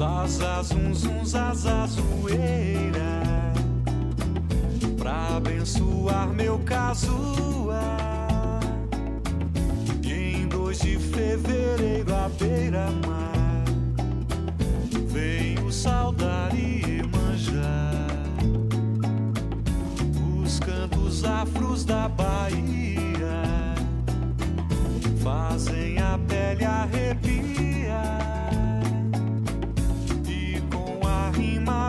Zaza, zum, zum, zaza, zoeira, pra abençoar meu casuar. E em 2 de fevereiro à beira-mar venho saudar e manjar os cantos afros da Bahia, fazem a pele arrepiar. A